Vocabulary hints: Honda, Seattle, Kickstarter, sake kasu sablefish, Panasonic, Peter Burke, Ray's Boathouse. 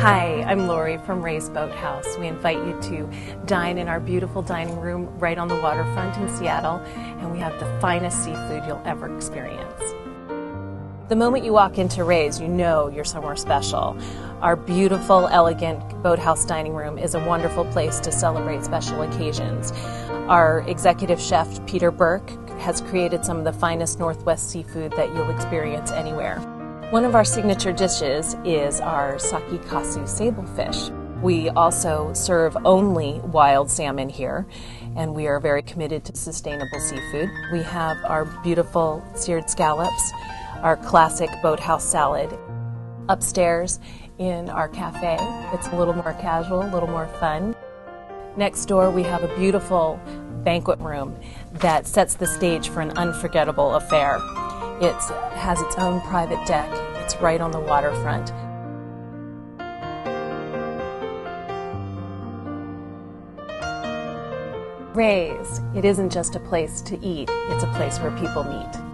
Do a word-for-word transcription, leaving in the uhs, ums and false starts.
Hi, I'm Lori from Ray's Boathouse. We invite you to dine in our beautiful dining room right on the waterfront in Seattle, and we have the finest seafood you'll ever experience. The moment you walk into Ray's, you know you're somewhere special. Our beautiful, elegant boathouse dining room is a wonderful place to celebrate special occasions. Our executive chef, Peter Burke, has created some of the finest Northwest seafood that you'll experience anywhere. One of our signature dishes is our sake kasu sablefish. We also serve only wild salmon here, and we are very committed to sustainable seafood. We have our beautiful seared scallops, our classic boathouse salad. Upstairs in our cafe, it's a little more casual, a little more fun. Next door, we have a beautiful banquet room that sets the stage for an unforgettable affair. It has its own private deck. It's right on the waterfront. Ray's, it isn't just a place to eat, it's a place where people meet.